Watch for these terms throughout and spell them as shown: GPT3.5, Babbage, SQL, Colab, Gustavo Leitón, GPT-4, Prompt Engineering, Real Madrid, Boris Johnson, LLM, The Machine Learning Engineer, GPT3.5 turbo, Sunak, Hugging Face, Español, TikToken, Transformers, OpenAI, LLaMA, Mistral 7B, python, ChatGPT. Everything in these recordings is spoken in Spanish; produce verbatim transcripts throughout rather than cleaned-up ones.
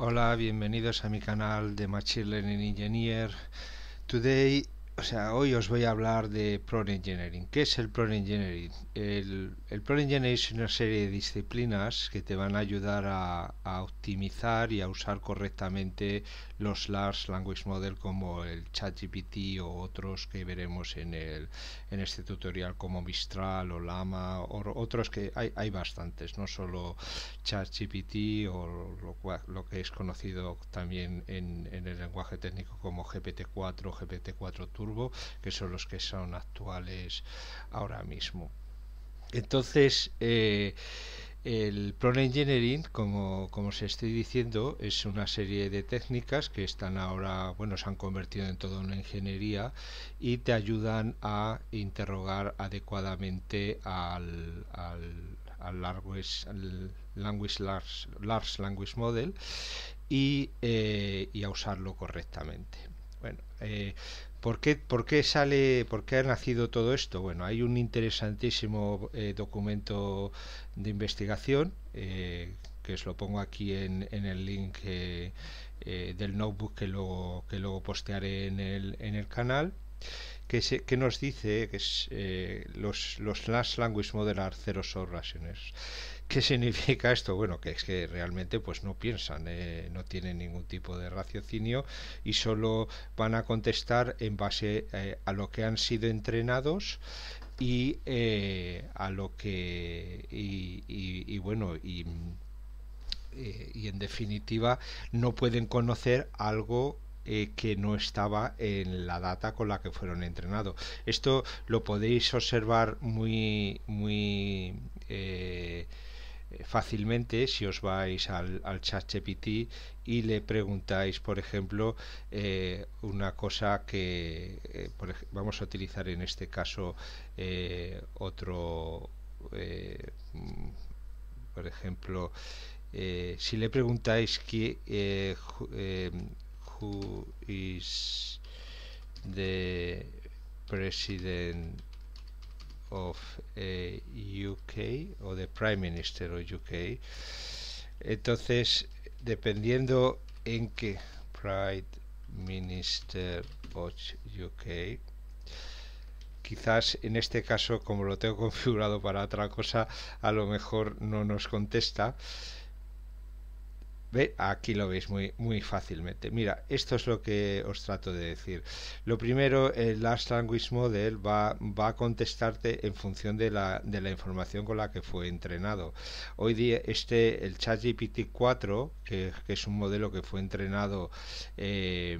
Hola, bienvenidos a mi canal de Machine Learning Engineer. Today, o sea, hoy os voy a hablar de Prompt Engineering. ¿Qué es el Prompt Engineering? El, el Prompt Engineering es una serie de disciplinas que te van a ayudar a, a optimizar y a usar correctamente los Large Language Model como el ChatGPT o otros que veremos en, el, en este tutorial como Mistral o LLaMA o otros que hay, hay bastantes, no solo ChatGPT o lo, lo que es conocido también en, en el lenguaje técnico como G P T cuatro o G P T cuatro Turbo, que son los que son actuales ahora mismo. Entonces, eh, el Prompt Engineering, como, como os estoy diciendo, es una serie de técnicas que están ahora, bueno, se han convertido en toda una ingeniería y te ayudan a interrogar adecuadamente al, al, al, language, al language, large, large Language Model y, eh, y a usarlo correctamente. Bueno, eh, ¿Por qué, ¿Por qué sale, por qué ha nacido todo esto? Bueno, hay un interesantísimo eh, documento de investigación, eh, que os lo pongo aquí en, en el link eh, eh, del notebook que luego, que luego postearé en el, en el canal, que, se, que nos dice que es, eh, los, los Large Language Model are zero-shot rationers. ¿Qué significa esto? Bueno, que es que realmente pues no piensan, eh, no tienen ningún tipo de raciocinio y solo van a contestar en base eh, a lo que han sido entrenados y eh, a lo que y, y, y bueno y, eh, y en definitiva no pueden conocer algo Eh, que no estaba en la data con la que fueron entrenados. Esto lo podéis observar muy muy eh, fácilmente si os vais al, al ChatGPT y le preguntáis, por ejemplo, eh, una cosa que eh, por, vamos a utilizar en este caso eh, otro eh, por ejemplo eh, si le preguntáis que eh, eh, who is the president of eh, U K o the prime minister of U K, entonces dependiendo en qué prime minister of U K, quizás en este caso como lo tengo configurado para otra cosa a lo mejor no nos contesta. ¿Ve? Aquí lo veis muy, muy fácilmente. Mira, esto es lo que os trato de decir. Lo primero, el Large Language Model va, va a contestarte en función de la, de la información con la que fue entrenado. Hoy día este, el ChatGPT cuatro, que, que es un modelo que fue entrenado, eh,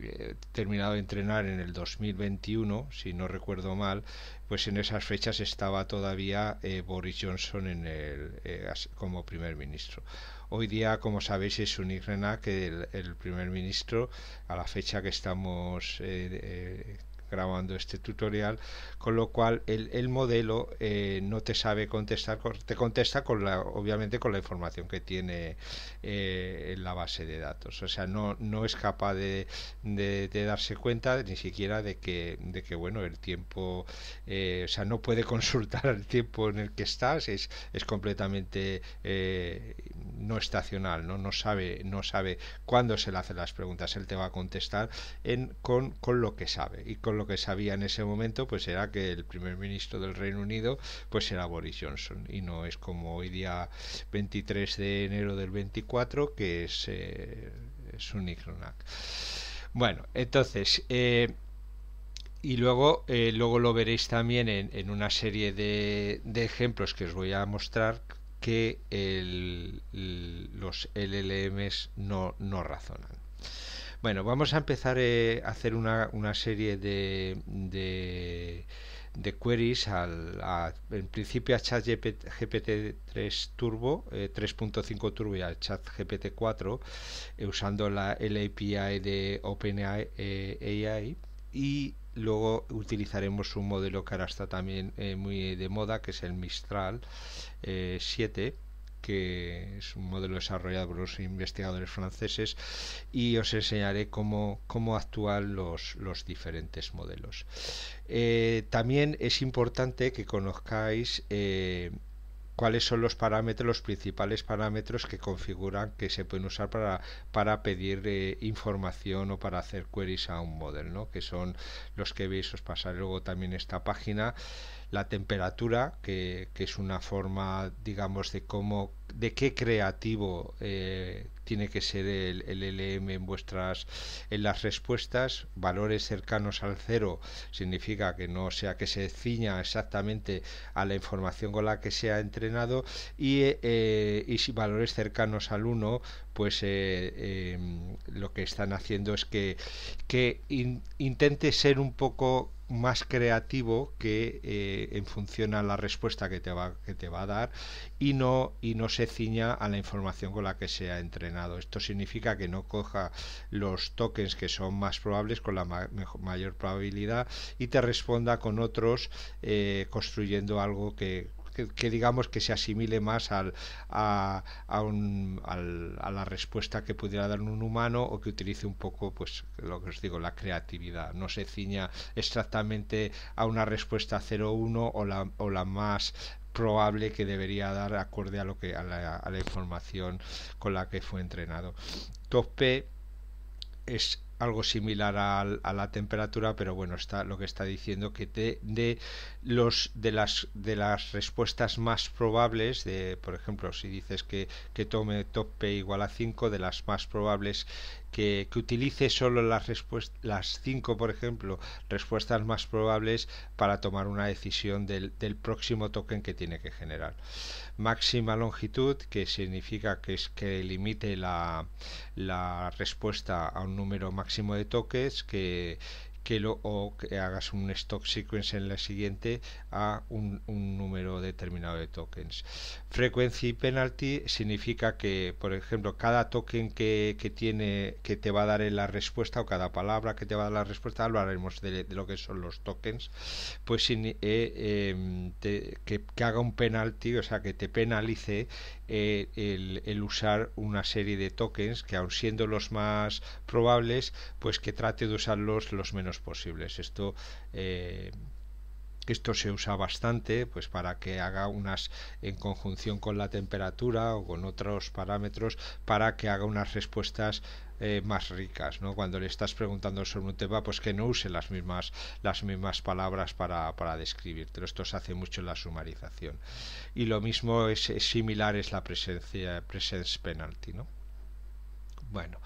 eh, terminado de entrenar en el dos mil veintiuno, si no recuerdo mal, pues en esas fechas estaba todavía eh, Boris Johnson en el, eh, como primer ministro. Hoy día, como sabéis, es Sunak, que el, el primer ministro, a la fecha que estamos eh, eh, grabando este tutorial, con lo cual el, el modelo eh, no te sabe contestar, te contesta con la, obviamente con la información que tiene eh, en la base de datos. O sea, no, no es capaz de, de, de darse cuenta ni siquiera de que, de que bueno, el tiempo, eh, o sea, no puede consultar el tiempo en el que estás, es, es completamente eh, no estacional, ¿no? No sabe, no sabe cuándo se le hacen las preguntas, él te va a contestar en, con, con lo que sabe, y con lo que sabía en ese momento pues era que el primer ministro del Reino Unido pues era Boris Johnson, y no es como hoy día veintitrés de enero del veinticuatro, que es eh, Sunak. Bueno, entonces eh, y luego, eh, luego lo veréis también en, en una serie de, de ejemplos que os voy a mostrar, que el, los L L Ms no, no razonan. Bueno, vamos a empezar eh, a hacer una, una serie de, de, de queries, al, a, en principio a ChatGPT G P T tres Turbo, eh, tres punto cinco Turbo y al ChatGPT cuatro, eh, usando la, la A P I de OpenAI, eh, y luego utilizaremos un modelo que ahora está también eh, muy de moda, que es el Mistral eh, siete B, que es un modelo desarrollado por los investigadores franceses, y os enseñaré cómo, cómo actúan los, los diferentes modelos. Eh, también es importante que conozcáis eh, cuáles son los parámetros, los principales parámetros que configuran que se pueden usar para, para pedir eh, información o para hacer queries a un modelo, ¿no? Que son los que veis, os pasaré luego también esta página, la temperatura, que, que es una forma, digamos, de cómo, de qué creativo eh, tiene que ser el, el L L M en vuestras, en las respuestas. Valores cercanos al cero significa que no sea que se ciña exactamente a la información con la que se ha entrenado, y, eh, y si valores cercanos al uno, pues eh, eh, lo que están haciendo es que, que in, intente ser un poco más creativo que eh, en función a la respuesta que te va, que te va a dar, y no, y no se ciña a la información con la que se ha entrenado. Esto significa que no coja los tokens que son más probables con la ma mayor probabilidad y te responda con otros eh, construyendo algo que Que, que digamos que se asimile más al, a, a, un, al, a la respuesta que pudiera dar un humano, o que utilice un poco, pues lo que os digo, la creatividad. No se ciña exactamente a una respuesta cero uno o la, o la más probable que debería dar acorde a lo que a la, a la información con la que fue entrenado. T O P es algo similar a, a la temperatura, pero bueno, está lo que está diciendo que te, de los de las de las respuestas más probables, de por ejemplo, si dices que, que tome T O P igual a cinco, de las más probables que, que utilice solo las respuestas, las cinco, por ejemplo, respuestas más probables para tomar una decisión del, del próximo token que tiene que generar. Máxima longitud, que significa que es que limite la, la respuesta a un número máximo de tokens, que, que lo, o que hagas un stock sequence en la siguiente a un, un número determinado de tokens. Frequency penalty significa que, por ejemplo, cada token que, que tiene que te va a dar en la respuesta, o cada palabra que te va a dar la respuesta, hablaremos de, de lo que son los tokens, pues sin, eh, eh, te, que, que haga un penalty, o sea, que te penalice eh, el, el usar una serie de tokens que, aun siendo los más probables, pues que trate de usarlos los menos posibles. Esto eh, esto se usa bastante, pues para que haga unas, en conjunción con la temperatura o con otros parámetros, para que haga unas respuestas Eh, más ricas, ¿no? Cuando le estás preguntando sobre un tema, pues que no use las mismas las mismas palabras para, para describírtelo. Esto se hace mucho en la sumarización, y lo mismo es, es similar, es la presencia presence penalty, ¿no? Bueno,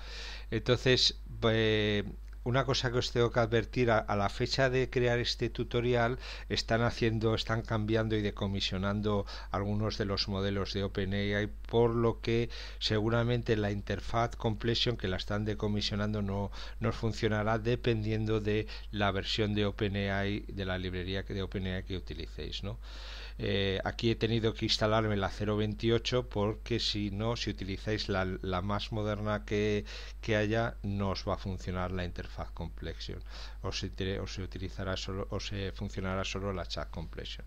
entonces eh, una cosa que os tengo que advertir, a, a la fecha de crear este tutorial están haciendo, están cambiando y decomisionando algunos de los modelos de OpenAI, por lo que seguramente la interfaz completion, que la están decomisionando, no nos funcionará, dependiendo de la versión de OpenAI, de la librería de OpenAI que utilicéis, ¿no? Eh, aquí he tenido que instalarme la cero punto veintiocho, porque si no, si utilizáis la, la más moderna que, que haya, no os va a funcionar la interfaz complexion, o se, o se utilizará solo, o se funcionará solo la chat complexion.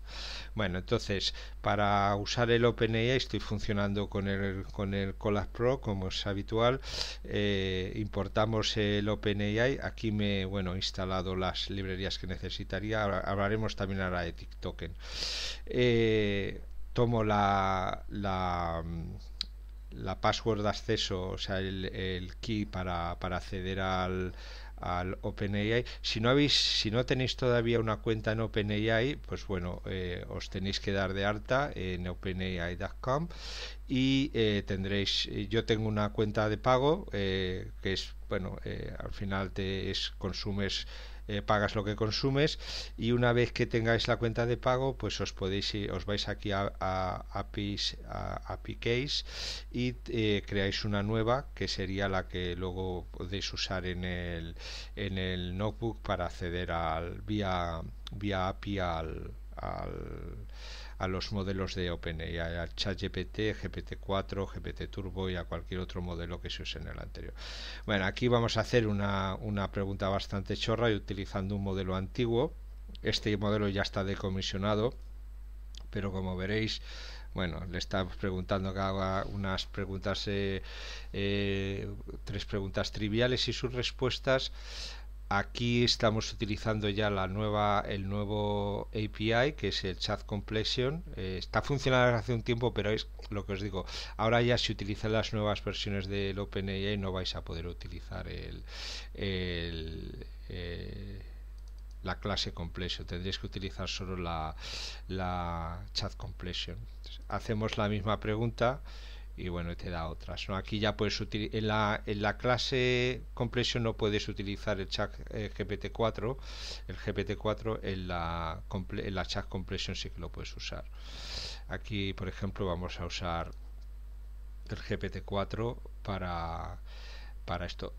Bueno, entonces, para usar el OpenAI estoy funcionando con el con el Colab Pro, como es habitual. Eh, importamos el OpenAI. Aquí me bueno he instalado las librerías que necesitaría. Hablaremos también ahora de TikToken. Eh, Eh, tomo la, la, la password de acceso, o sea, el, el key para, para acceder al, al OpenAI. Si no habéis, si no tenéis todavía una cuenta en OpenAI, pues bueno, eh, os tenéis que dar de alta en openai punto com, y eh, tendréis, yo tengo una cuenta de pago, eh, que es, bueno, eh, al final te es, consumes, Eh, pagas lo que consumes, y una vez que tengáis la cuenta de pago, pues os podéis ir, os vais aquí a, a, a, APIs, a API Case, y eh, creáis una nueva, que sería la que luego podéis usar en el, en el notebook para acceder al vía, vía A P I al, al, a los modelos de OpenAI, a ChatGPT, G P T cuatro, G P T Turbo y a cualquier otro modelo que se use en el anterior. Bueno, aquí vamos a hacer una, una pregunta bastante chorra, y utilizando un modelo antiguo. Este modelo ya está decomisionado, pero como veréis, bueno, le estamos preguntando que haga unas preguntas, eh, eh, tres preguntas triviales y sus respuestas. Aquí estamos utilizando ya la nueva, el nuevo A P I, que es el Chat Completion. Eh, está funcionando hace un tiempo, pero es lo que os digo. Ahora ya si utilizan las nuevas versiones del OpenAI no vais a poder utilizar el, el, eh, la clase Completion. Tendréis que utilizar solo la, la Chat Completion. Entonces, hacemos la misma pregunta y bueno, te da otras, ¿no? Aquí ya puedes utilizar en la, en la clase Completion no puedes utilizar el chat el G P T cuatro, el G P T cuatro en la, en la Chat Completion sí que lo puedes usar. Aquí por ejemplo vamos a usar el G P T cuatro para, para esto.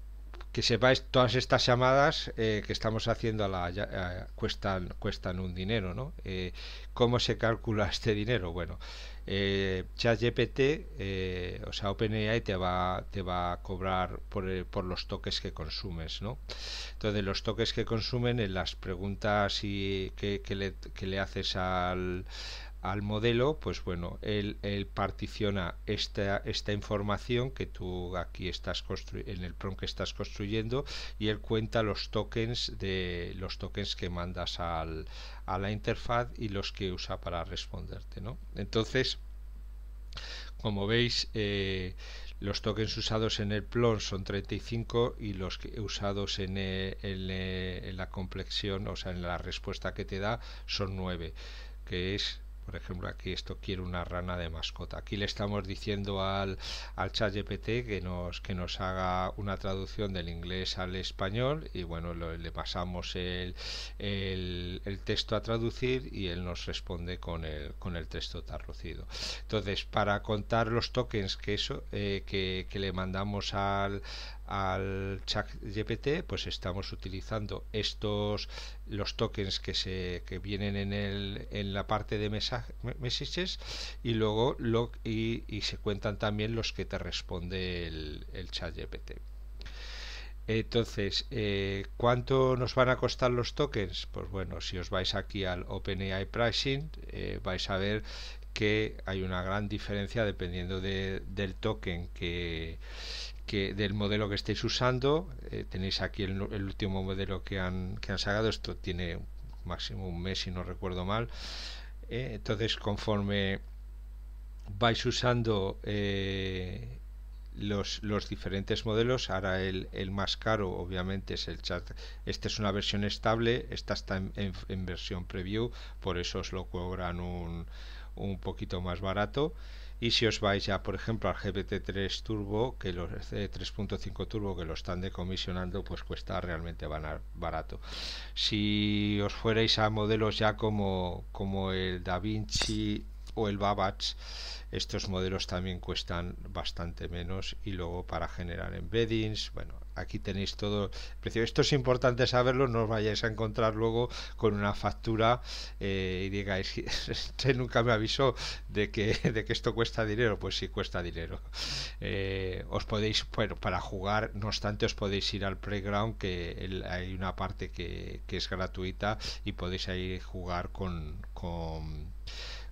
Que sepáis, todas estas llamadas eh, que estamos haciendo a la, eh, cuestan, cuestan un dinero, ¿no? Eh, ¿Cómo se calcula este dinero? Bueno, eh, ChatGPT, eh, o sea, OpenAI te va, te va a cobrar por, por los toques que consumes, ¿no? Entonces, los toques que consumen en las preguntas y que, que, le, que le haces al... al modelo, pues bueno, él, él particiona esta, esta información que tú aquí estás construyendo en el prompt que estás construyendo y él cuenta los tokens de los tokens que mandas al, a la interfaz y los que usa para responderte, ¿no? Entonces, como veis, eh, los tokens usados en el plon son treinta y cinco y los que usados en, el, en, el, en la complexión, o sea, en la respuesta que te da, son nueve, que es... Por ejemplo, aquí esto quiere una rana de mascota. Aquí le estamos diciendo al, al ChatGPT que nos, que nos haga una traducción del inglés al español y bueno, lo, le pasamos el, el, el texto a traducir y él nos responde con el, con el texto traducido. Entonces, para contar los tokens que, eso, eh, que, que le mandamos al... al ChatGPT, pues estamos utilizando estos los tokens que se que vienen en el en la parte de mensaje, messages y luego lo, y, y se cuentan también los que te responde el, el ChatGPT. Entonces, eh, ¿cuánto nos van a costar los tokens? Pues bueno, si os vais aquí al OpenAI Pricing, eh, vais a ver que hay una gran diferencia dependiendo de, del token que Que del modelo que estéis usando. Eh, tenéis aquí el, el último modelo que han, que han sacado. Esto tiene máximo un mes si no recuerdo mal. Eh, entonces conforme vais usando eh, los, los diferentes modelos, ahora el, el más caro obviamente es el chat. Esta es una versión estable, esta está en, en, en versión preview, por eso os lo cobran un, un poquito más barato. Y si os vais ya, por ejemplo, al G P T tres Turbo, que los eh, tres punto cinco Turbo, que lo están decomisionando, pues cuesta realmente barato. Si os fuerais a modelos ya como, como el Da Vinci o el Babbage, estos modelos también cuestan bastante menos. Y luego para generar embeddings, bueno, aquí tenéis todo el precio. Esto es importante saberlo, no os vayáis a encontrar luego con una factura eh, y digáis, este nunca me avisó de que, de que esto cuesta dinero. Pues sí, cuesta dinero. Eh, os podéis, bueno, para jugar, no obstante, os podéis ir al Playground, que el, hay una parte que, que es gratuita y podéis ahí jugar con... con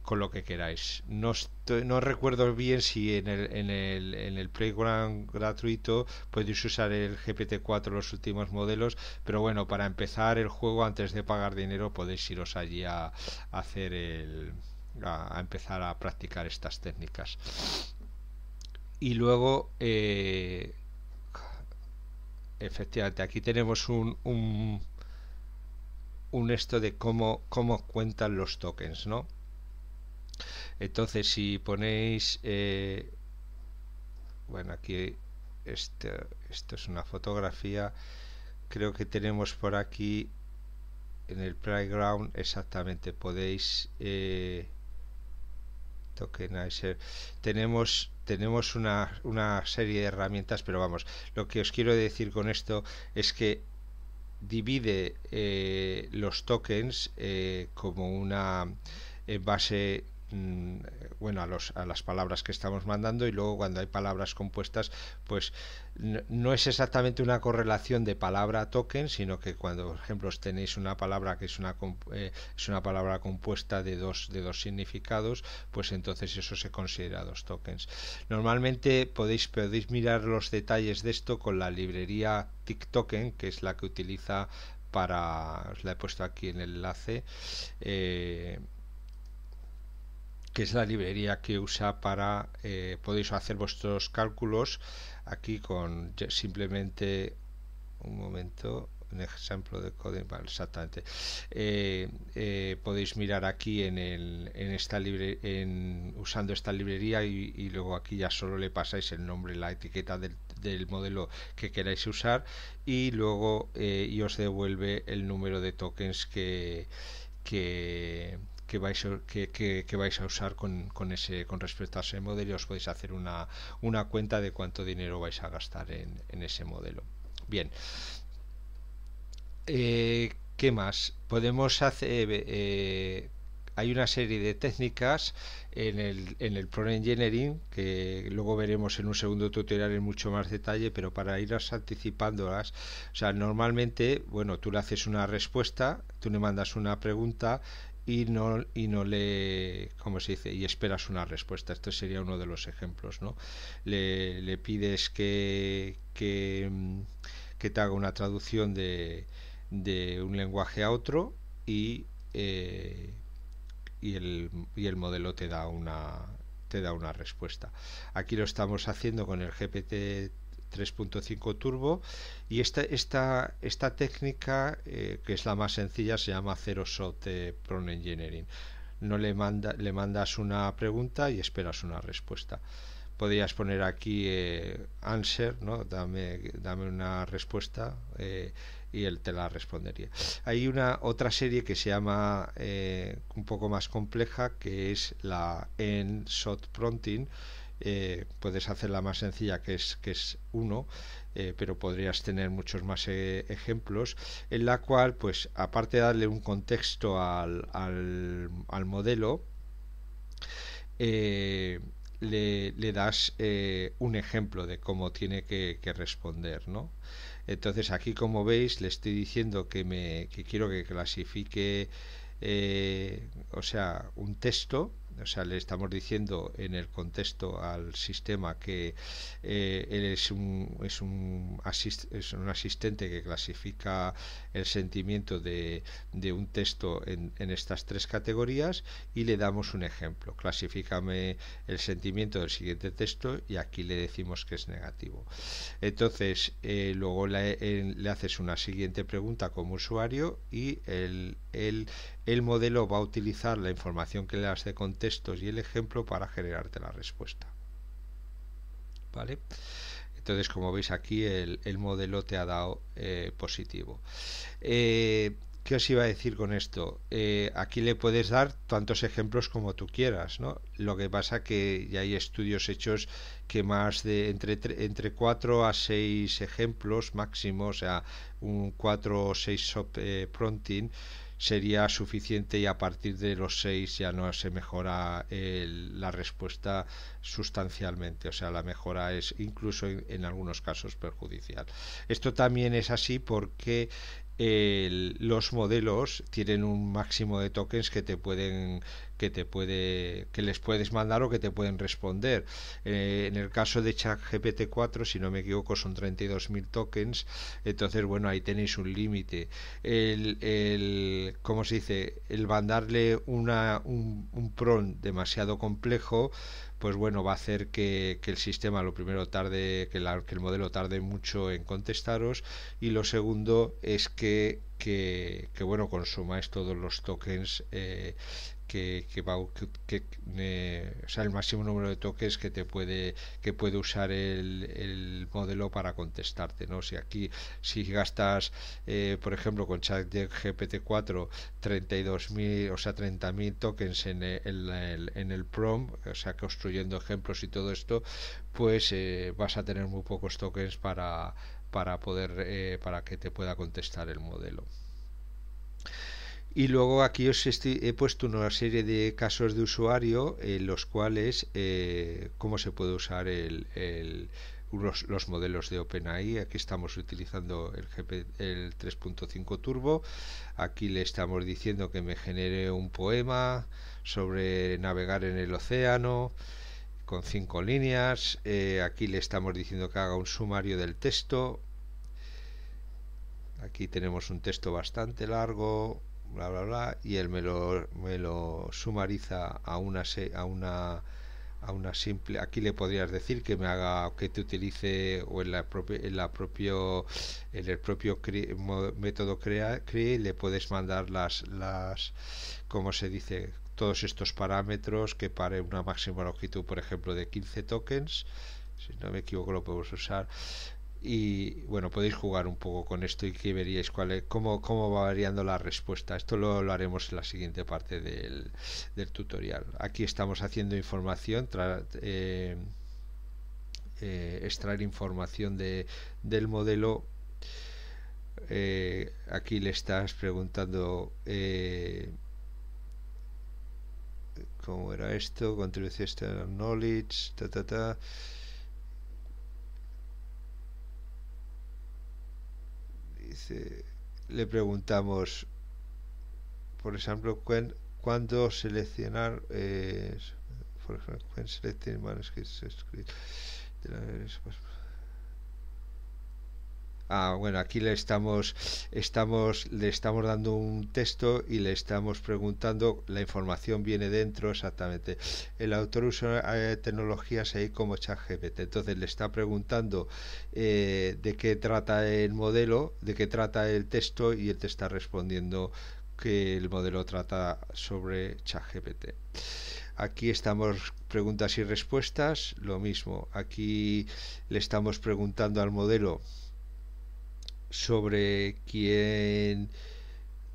con lo que queráis. No, estoy, no recuerdo bien si en el, en, el, en el Playground gratuito podéis usar el G P T cuatro, los últimos modelos, pero bueno, para empezar el juego antes de pagar dinero podéis iros allí a, a hacer el a, a empezar a practicar estas técnicas. Y luego eh, efectivamente aquí tenemos un, un un esto de cómo cómo cuentan los tokens, ¿no? Entonces, si ponéis, eh, bueno, aquí, este, esto es una fotografía, creo que tenemos por aquí, en el Playground, exactamente, podéis, eh, tokenizer, tenemos... tenemos una, una serie de herramientas, pero vamos, lo que os quiero decir con esto es que divide eh, los tokens eh, como una, en base... mmm, bueno, a, los, a las palabras que estamos mandando, y luego cuando hay palabras compuestas, pues no es exactamente una correlación de palabra a token, sino que cuando, por ejemplo, tenéis una palabra que es una, eh, es una palabra compuesta de dos, de dos significados, pues entonces eso se considera dos tokens. Normalmente podéis, podéis mirar los detalles de esto con la librería TikToken, que es la que utiliza para, os la he puesto aquí en el enlace, eh, que es la librería que usa para, eh, podéis hacer vuestros cálculos aquí con simplemente, un momento, un ejemplo de código, vale, exactamente, eh, eh, podéis mirar aquí en, el, en esta libre, en, usando esta librería, y, y luego aquí ya solo le pasáis el nombre, la etiqueta del, del modelo que queráis usar, y luego eh, y os devuelve el número de tokens que que Que vais, a, que, que, que vais a usar con, con, ese, con respecto a ese modelo. Os podéis hacer una, una cuenta de cuánto dinero vais a gastar en, en ese modelo. Bien, eh, ¿qué más? Podemos hacer... Eh, hay una serie de técnicas en el, en el Prompt Engineering que luego veremos en un segundo tutorial en mucho más detalle, pero para irlas anticipándolas, o sea, normalmente, bueno, tú le haces una respuesta, tú le mandas una pregunta y no, y no le, ¿cómo se dice? Y esperas una respuesta. Este sería uno de los ejemplos, ¿no? Le, le pides que, que, que te haga una traducción de, de un lenguaje a otro y, eh, y, el, y el modelo te da una, te da una respuesta. Aquí lo estamos haciendo con el G P T tres punto cinco Turbo, y esta, esta, esta técnica, eh, que es la más sencilla, se llama Zero Shot eh, Prompt Engineering. No le, manda, le mandas una pregunta y esperas una respuesta. Podrías poner aquí eh, answer, ¿no? Dame, dame una respuesta, eh, y él te la respondería. Hay una otra serie que se llama, eh, un poco más compleja, que es la N Shot Prompting. Eh, puedes hacerla más sencilla, que es que es uno, eh, pero podrías tener muchos más e ejemplos, en la cual, pues, aparte de darle un contexto al, al, al modelo, eh, le, le das eh, un ejemplo de cómo tiene que, que responder, ¿no? Entonces aquí, como veis, le estoy diciendo que me que quiero que clasifique, eh, o sea, un texto. O sea, le estamos diciendo en el contexto al sistema que eh, él es un, es, un asist, es un asistente que clasifica el sentimiento de, de un texto en, en estas tres categorías, y le damos un ejemplo. Clasifícame el sentimiento del siguiente texto, y aquí le decimos que es negativo. Entonces, eh, luego le, le haces una siguiente pregunta como usuario, y el, el, el modelo va a utilizar la información que le das de contexto, textos y el ejemplo para generarte la respuesta. ¿Vale? Entonces, como veis aquí, el, el modelo te ha dado eh, positivo. Eh, ¿Qué os iba a decir con esto? Eh, aquí le puedes dar tantos ejemplos como tú quieras, ¿no? Lo que pasa que ya hay estudios hechos que más de entre, entre cuatro a seis ejemplos máximo, o sea, un cuatro o seis eh, prompting sería suficiente, y a partir de los seis ya no se mejora el, la respuesta sustancialmente, o sea, la mejora es incluso en, en algunos casos perjudicial. Esto también es así porque el, los modelos tienen un máximo de tokens que te pueden que te puede que les puedes mandar o que te pueden responder. Eh, en el caso de ChatGPT cuatro, si no me equivoco, son treinta y dos mil tokens. Entonces, bueno, ahí tenéis un límite. El, el ¿cómo se dice? El mandarle una un, un prompt demasiado complejo, pues bueno, va a hacer que, que el sistema, lo primero, tarde, que, la, que el modelo tarde mucho en contestaros, y lo segundo es que, que, que bueno, consumáis todos los tokens eh, que, que va que, eh, o sea, el máximo número de tokens que te puede que puede usar el, el modelo para contestarte, ¿no? Si aquí, si gastas, eh, por ejemplo, con ChatGPT cuatro treinta y dos mil, o sea, treinta mil tokens en el, en el prompt, o sea, construyendo ejemplos y todo esto, pues eh, vas a tener muy pocos tokens para para poder eh, para que te pueda contestar el modelo. Y luego aquí os estoy, he puesto una serie de casos de usuario en los cuales eh, cómo se puede usar el, el, los, los modelos de OpenAI. Aquí estamos utilizando el, el tres punto cinco Turbo. Aquí le estamos diciendo que me genere un poema sobre navegar en el océano con cinco líneas. Eh, aquí le estamos diciendo que haga un sumario del texto. Aquí tenemos un texto bastante largo, bla bla bla, y él me lo, me lo sumariza a una a una a una simple. Aquí le podrías decir que me haga, que te utilice, o en la propia en la propio en el propio cre, método crea, crea le puedes mandar las las como se dice, todos estos parámetros, que para una máxima longitud, por ejemplo, de quince tokens, si no me equivoco, lo podemos usar. Y bueno, podéis jugar un poco con esto y que veríais cuál es, cómo, cómo va variando la respuesta. Esto lo, lo haremos en la siguiente parte del, del tutorial. Aquí estamos haciendo información, tra, eh, eh, extraer información de, del modelo. Eh, aquí le estás preguntando eh, cómo era esto, contribución, knowledge, ta ta ta. Le preguntamos, por ejemplo, cuándo cuando seleccionar eh, por ejemplo, cuándo seleccionar ah bueno, aquí le estamos estamos le estamos dando un texto y le estamos preguntando, la información viene dentro exactamente. El autor usa eh, tecnologías ahí como ChatGPT, entonces le está preguntando eh, de qué trata el modelo, de qué trata el texto, y él te está respondiendo que el modelo trata sobre ChatGPT. Aquí estamos preguntas y respuestas, lo mismo. Aquí le estamos preguntando al modelo sobre quién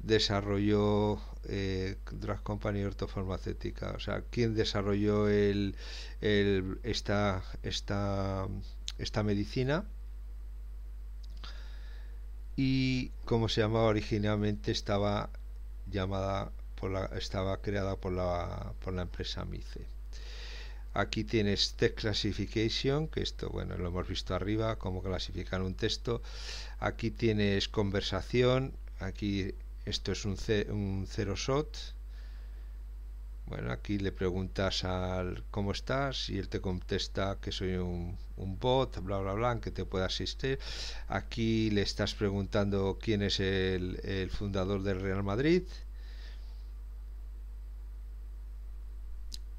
desarrolló eh, Drug Company Ortofarmacéutica, o sea, quién desarrolló el, el, esta, esta, esta medicina y cómo se llamaba originalmente. Estaba llamada por la, estaba creada por la, por la empresa MICE. Aquí tienes Text Classification, que esto, bueno, lo hemos visto arriba, cómo clasificar un texto. Aquí tienes conversación, aquí esto es un, ce, un zero shot. Bueno, aquí le preguntas al cómo estás y él te contesta que soy un, un bot, bla, bla, bla, que te pueda asistir. Aquí le estás preguntando quién es el, el fundador del Real Madrid.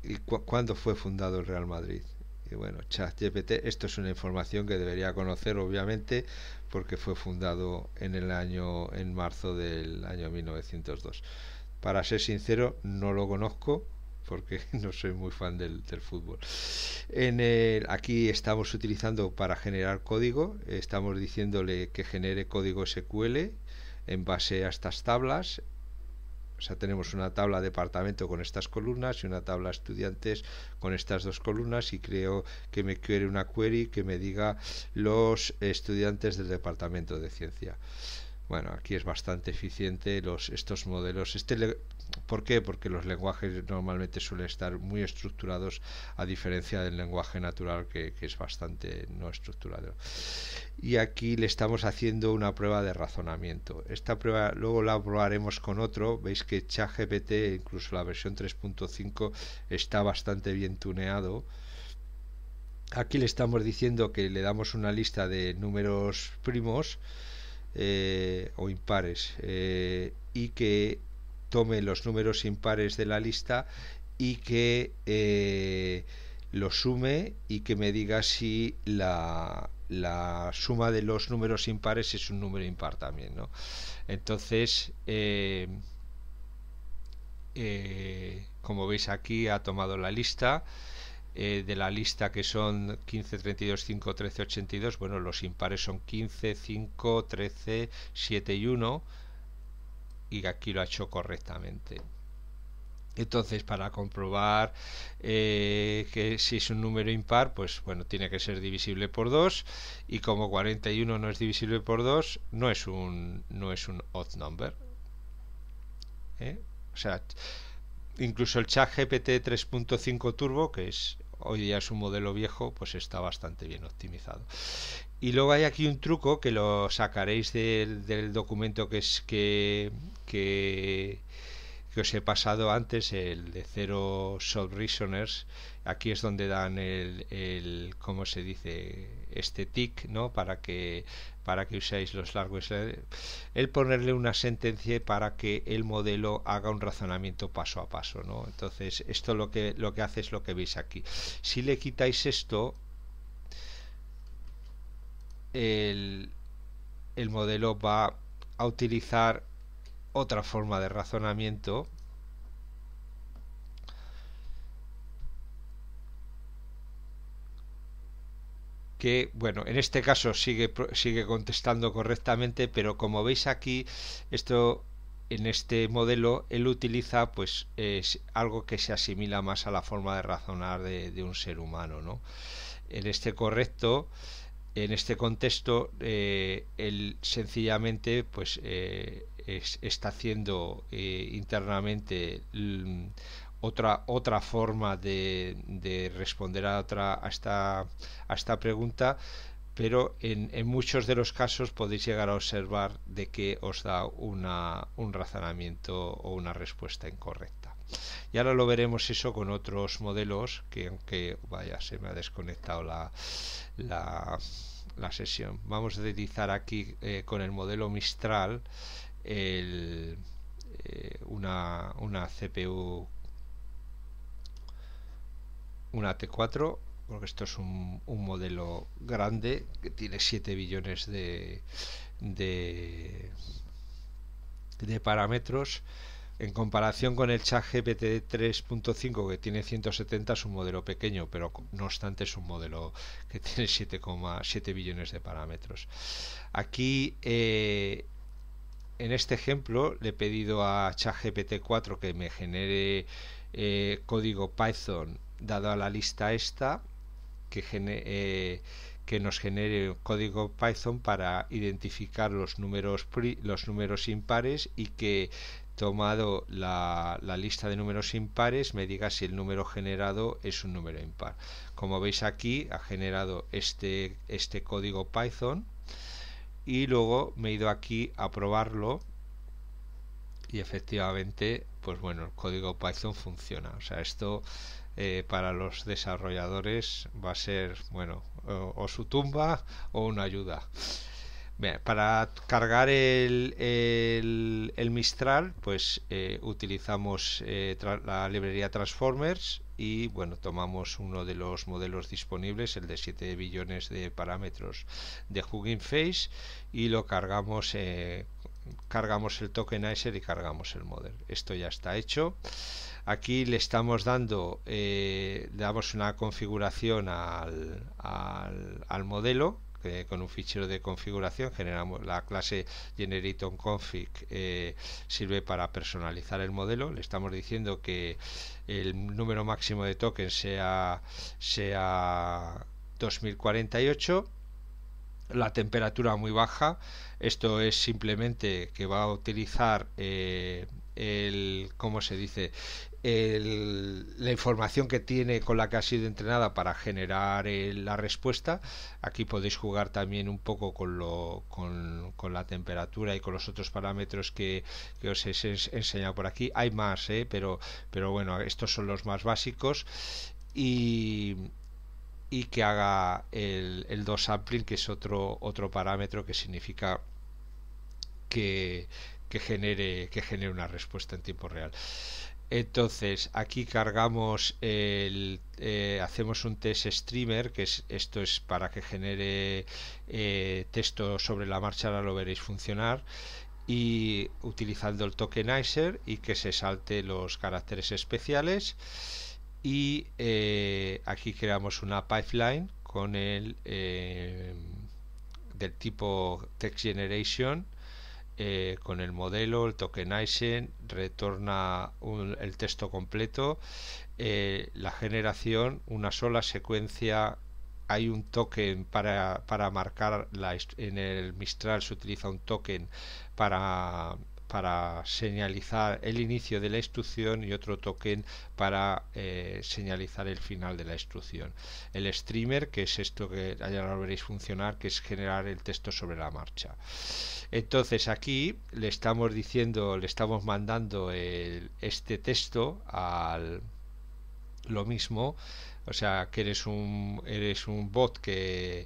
¿Y cu cuándo fue fundado el Real Madrid? Y bueno, ChatGPT, esto es una información que debería conocer, obviamente, porque fue fundado en el año, en marzo del año mil novecientos dos. Para ser sincero, no lo conozco, porque no soy muy fan del, del fútbol. En el, aquí estamos utilizando para generar código, estamos diciéndole que genere código S Q L en base a estas tablas. O sea, tenemos una tabla departamento con estas columnas y una tabla estudiantes con estas dos columnas, y creo que me quiere una query que me diga los estudiantes del departamento de ciencia. Bueno, aquí es bastante eficiente los, estos modelos. Este le... ¿Por qué? Porque los lenguajes normalmente suelen estar muy estructurados, a diferencia del lenguaje natural, que, que es bastante no estructurado. Y aquí le estamos haciendo una prueba de razonamiento. Esta prueba luego la probaremos con otro. Veis que ChatGPT, incluso la versión tres punto cinco, está bastante bien tuneado. Aquí le estamos diciendo que le damos una lista de números primos, Eh, o impares, eh, y que tome los números impares de la lista y que eh, los sume, y que me diga si la, la suma de los números impares es un número impar también, ¿no? Entonces, eh, eh, como veis aquí, ha tomado la lista. Eh, de la lista, que son quince, treinta y dos, cinco, trece, ochenta y dos, bueno, los impares son quince, cinco, trece, siete y uno, y aquí lo ha hecho correctamente. Entonces, para comprobar eh, que si es un número impar, pues bueno, tiene que ser divisible por dos, y como cuarenta y uno no es divisible por dos, no es un, no es un odd number. ¿eh? O sea, incluso el ChatGPT tres punto cinco Turbo, que es hoy día es un modelo viejo, pues está bastante bien optimizado. Y luego hay aquí un truco que lo sacaréis del, del documento que es que, que, que os he pasado antes, el de Zero Short Reasoners. Aquí es donde dan el, el ¿cómo se dice? Este tic, ¿no? Para que, para que uséis los largos. El ponerle una sentencia para que el modelo haga un razonamiento paso a paso, ¿no? Entonces, esto lo que, lo que hace es lo que veis aquí. Si le quitáis esto, El, el modelo va a utilizar otra forma de razonamiento que, bueno, en este caso sigue, sigue contestando correctamente, pero como veis aquí, esto en este modelo él utiliza pues es algo que se asimila más a la forma de razonar de, de un ser humano, ¿no? En este correcto En este contexto, eh, él sencillamente pues, eh, es, está haciendo eh, internamente otra, otra forma de, de responder a, otra, a, esta, a esta pregunta, pero en, en muchos de los casos podéis llegar a observar de que os da una, un razonamiento o una respuesta incorrecta. Y ahora lo veremos eso con otros modelos, que aunque vaya, se me ha desconectado la, la, la sesión. Vamos a deslizar aquí eh, con el modelo Mistral el, eh, una, una C P U, una T cuatro, porque esto es un, un modelo grande que tiene siete billones de, de, de parámetros. En comparación con el ChatGPT tres punto cinco, que tiene ciento setenta, es un modelo pequeño, pero no obstante es un modelo que tiene siete coma siete billones de parámetros. Aquí, eh, en este ejemplo, le he pedido a ChatGPT cuatro que me genere eh, código Python dado a la lista esta, que, gene, eh, que nos genere código Python para identificar los números, los números impares, y que tomado la, la lista de números impares me diga si el número generado es un número impar. Como veis aquí ha generado este, este código Python, y luego me he ido aquí a probarlo y efectivamente pues bueno, el código Python funciona. O sea, esto eh, para los desarrolladores va a ser bueno, o, o su tumba o una ayuda. Bien, para cargar el, el, el Mistral, pues eh, utilizamos eh, la librería Transformers y bueno, tomamos uno de los modelos disponibles, el de siete billones de parámetros de Hugging Face, y lo cargamos, eh, cargamos el tokenizer y cargamos el modelo. Esto ya está hecho. Aquí le estamos dando, eh, le damos una configuración al, al, al modelo. Que con un fichero de configuración generamos la clase GenerationConfig, eh, sirve para personalizar el modelo. Le estamos diciendo que el número máximo de tokens sea, sea dos mil cuarenta y ocho, la temperatura muy baja. Esto es simplemente que va a utilizar eh, el ¿cómo se dice? El, la información que tiene con la que ha sido entrenada para generar eh, la respuesta. Aquí podéis jugar también un poco con, lo, con, con la temperatura y con los otros parámetros que, que os he enseñado por aquí. Hay más, eh, pero, pero bueno, estos son los más básicos. Y, y que haga el, el dosampling, que es otro, otro parámetro que significa que, que, genere, que genere una respuesta en tiempo real. Entonces aquí cargamos el, eh, hacemos un test streamer, que es, esto es para que genere eh, texto sobre la marcha, ahora lo veréis funcionar, y utilizando el tokenizer, y que se salte los caracteres especiales, y eh, aquí creamos una pipeline con el eh, del tipo text generation. Eh, con el modelo, el tokenizing, retorna un, el texto completo, eh, la generación, una sola secuencia, hay un token para, para marcar, la, en el Mistral se utiliza un token para para señalizar el inicio de la instrucción y otro token para eh, señalizar el final de la instrucción. El streamer, que es esto que ya lo veréis funcionar, que es generar el texto sobre la marcha. Entonces aquí le estamos diciendo, le estamos mandando el, este texto al lo mismo, o sea que eres un, eres un bot que...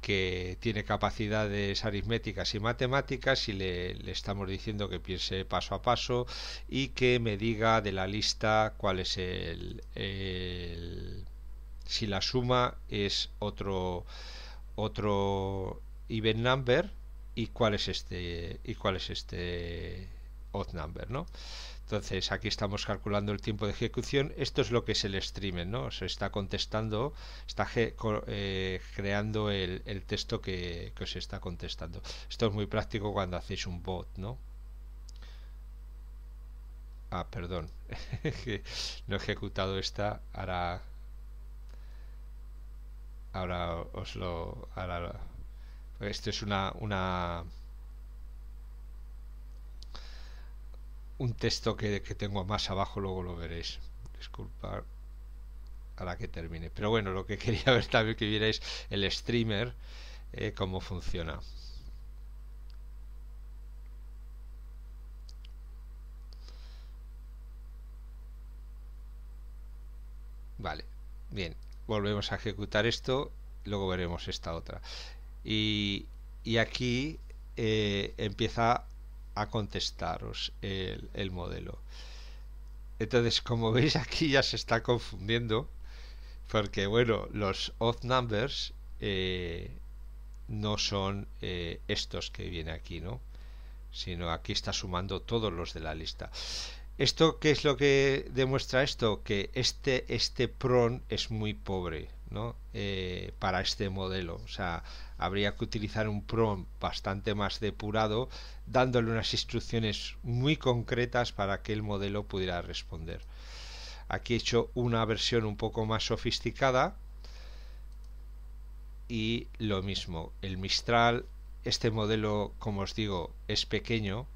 que tiene capacidades aritméticas y matemáticas, y le, le estamos diciendo que piense paso a paso y que me diga de la lista cuál es el, el si la suma es otro otro even number y cuál es este y cuál es este odd number, ¿no? Entonces aquí estamos calculando el tiempo de ejecución. Esto es lo que es el streamer, ¿no? Se está contestando, está eh, creando el, el texto que, que os está contestando. Esto es muy práctico cuando hacéis un bot, ¿no? Ah, perdón, no he ejecutado esta. Ahora, ahora os lo, ahora, esto es una, una un texto que, que tengo más abajo, luego lo veréis. Disculpad a la que termine. Pero bueno, lo que quería ver también que vierais el streamer, eh, cómo funciona. Vale, bien. Volvemos a ejecutar esto, luego veremos esta otra. Y, y aquí eh, empieza a contestaros el, el modelo. Entonces, como veis, aquí ya se está confundiendo, porque bueno, los odd numbers eh, no son eh, estos que viene aquí, ¿no? Sino aquí está sumando todos los de la lista. ¿Esto qué es lo que demuestra esto? Que este, este prompt es muy pobre, ¿no? Eh, para este modelo. O sea, habría que utilizar un prompt bastante más depurado, dándole unas instrucciones muy concretas para que el modelo pudiera responder. Aquí he hecho una versión un poco más sofisticada. Y lo mismo, el Mistral, este modelo, como os digo, es pequeño,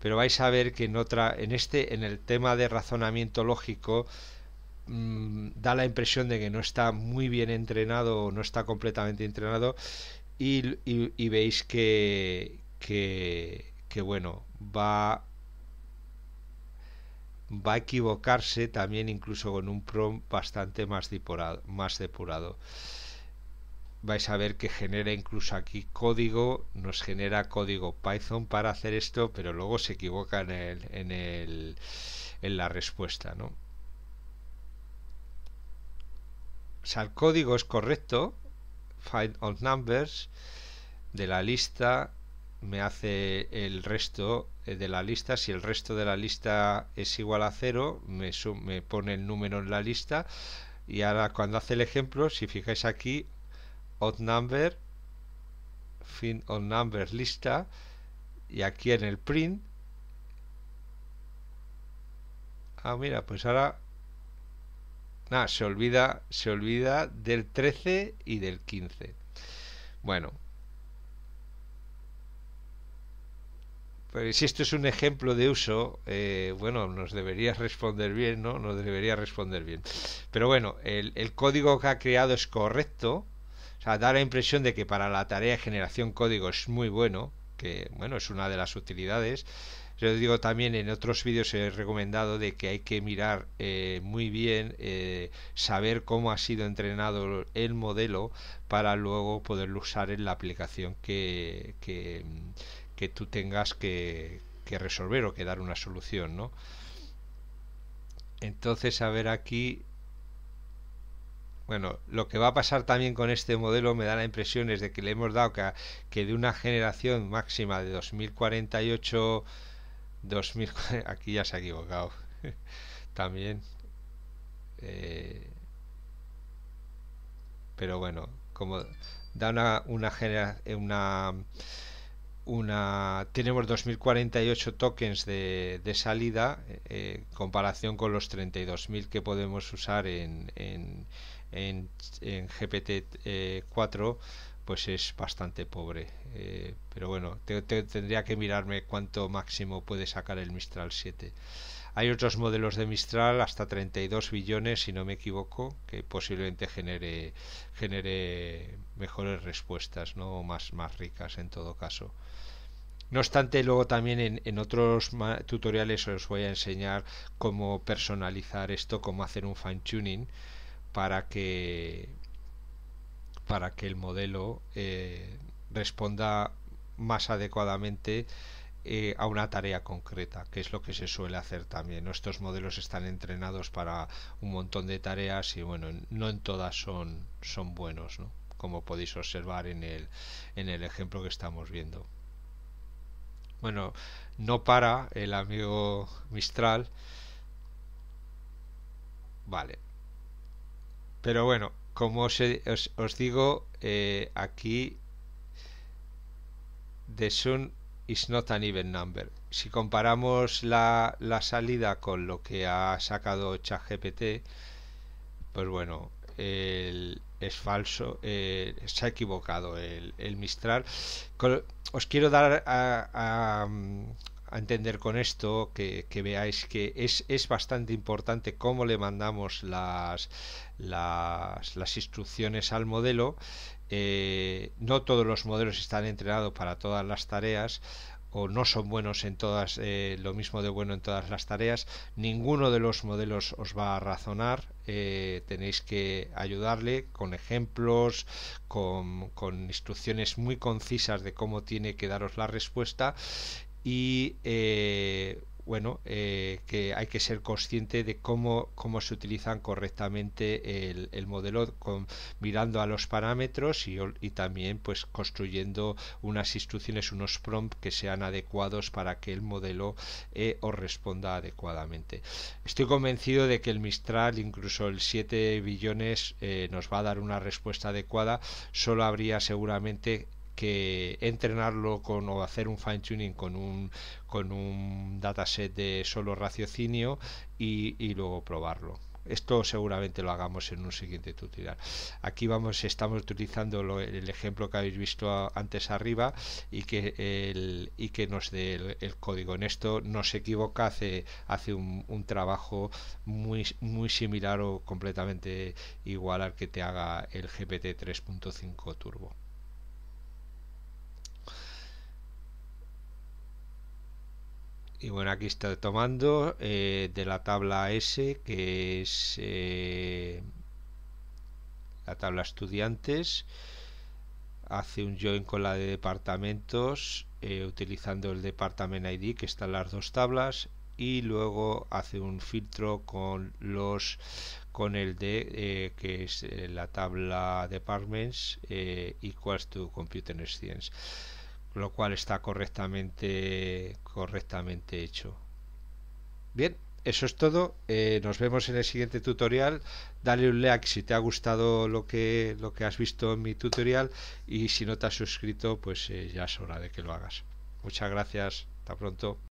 pero vais a ver que en otra, en este, en el tema de razonamiento lógico, mmm, da la impresión de que no está muy bien entrenado o no está completamente entrenado, y, y, y veis que, que, que bueno, va, va a equivocarse también incluso con un prompt bastante más depurado, más depurado. Vais a ver que genera incluso aquí código, nos genera código Python para hacer esto, pero luego se equivoca en, el, en, el, en la respuesta, ¿no? O sea, el código es correcto, find all numbers, de la lista, me hace el resto de la lista, si el resto de la lista es igual a cero, me, me pone el número en la lista, y ahora cuando hace el ejemplo, si fijáis aquí, odd number, fin odd number lista, y aquí en el print, ah mira, pues ahora nada, se olvida se olvida del trece y del quince. Bueno, pues si esto es un ejemplo de uso, eh, bueno, nos debería responder bien, ¿no? Nos debería responder bien, pero bueno, el, el código que ha creado es correcto. O sea, da la impresión de que para la tarea de generación código es muy bueno, que bueno, es una de las utilidades. Yo os digo también, en otros vídeos he recomendado de que hay que mirar eh, muy bien, eh, saber cómo ha sido entrenado el modelo para luego poderlo usar en la aplicación que, que, que tú tengas que, que resolver o que dar una solución, ¿no? Entonces, a ver aquí. Bueno, lo que va a pasar también con este modelo, me da la impresión, es de que le hemos dado que, que de una generación máxima de dos mil cuarenta y ocho, dos mil, aquí ya se ha equivocado también, eh, pero bueno, como da una, una generación, una, una, tenemos dos mil cuarenta y ocho tokens de, de salida, eh, en comparación con los treinta y dos mil que podemos usar en, en en, en G P T cuatro, eh, pues es bastante pobre, eh, pero bueno, te, te, tendría que mirarme cuánto máximo puede sacar el Mistral siete. Hay otros modelos de Mistral hasta treinta y dos billones, si no me equivoco, que posiblemente genere, genere mejores respuestas, ¿no? Más, más ricas en todo caso. No obstante, luego también en, en otros tutoriales os voy a enseñar cómo personalizar esto, cómo hacer un fine tuning para que para que el modelo eh, responda más adecuadamente eh, a una tarea concreta, que es lo que se suele hacer también, ¿no? Estos modelos están entrenados para un montón de tareas y bueno, no en todas son, son buenos, ¿no? Como podéis observar en el, en el ejemplo que estamos viendo. Bueno, no para el amigo Mistral. Vale. Pero bueno, como os, os, os digo, eh, aquí the sum is not an even number. Si comparamos la, la salida con lo que ha sacado ChatGPT, pues bueno, el, es falso, eh, se ha equivocado el, el Mistral. Os quiero dar a, a, a entender con esto que, que veáis que es, es bastante importante cómo le mandamos las Las, las instrucciones al modelo. Eh, no todos los modelos están entrenados para todas las tareas, o no son buenos en todas, eh, lo mismo de bueno en todas las tareas. Ninguno de los modelos os va a razonar, eh, tenéis que ayudarle con ejemplos, con, con instrucciones muy concisas de cómo tiene que daros la respuesta. Y eh, bueno, eh, que hay que ser consciente de cómo, cómo se utilizan correctamente el, el modelo, con, mirando a los parámetros y, y también pues construyendo unas instrucciones, unos prompts que sean adecuados para que el modelo eh, os responda adecuadamente. Estoy convencido de que el Mistral, incluso el siete billones, eh, nos va a dar una respuesta adecuada. Solo habría seguramente que entrenarlo con, o hacer un fine tuning con un con un dataset de solo raciocinio y, y luego probarlo. Esto seguramente lo hagamos en un siguiente tutorial. Aquí vamos, estamos utilizando lo, el ejemplo que habéis visto antes arriba y que, el, y que nos dé el, el código. En esto no se equivoca, hace, hace un, un trabajo muy, muy similar o completamente igual al que te haga el G P T tres punto cinco Turbo. Y bueno, aquí está tomando eh, de la tabla S, que es eh, la tabla estudiantes, hace un join con la de departamentos, eh, utilizando el departament I D, que están las dos tablas, y luego hace un filtro con los con el de eh, que es eh, la tabla departments eh, equals to computer science, lo cual está correctamente correctamente hecho. Bien, eso es todo. Eh, nos vemos en el siguiente tutorial. Dale un like si te ha gustado lo que lo que has visto en mi tutorial, y si no te has suscrito, pues eh, ya es hora de que lo hagas. Muchas gracias, hasta pronto.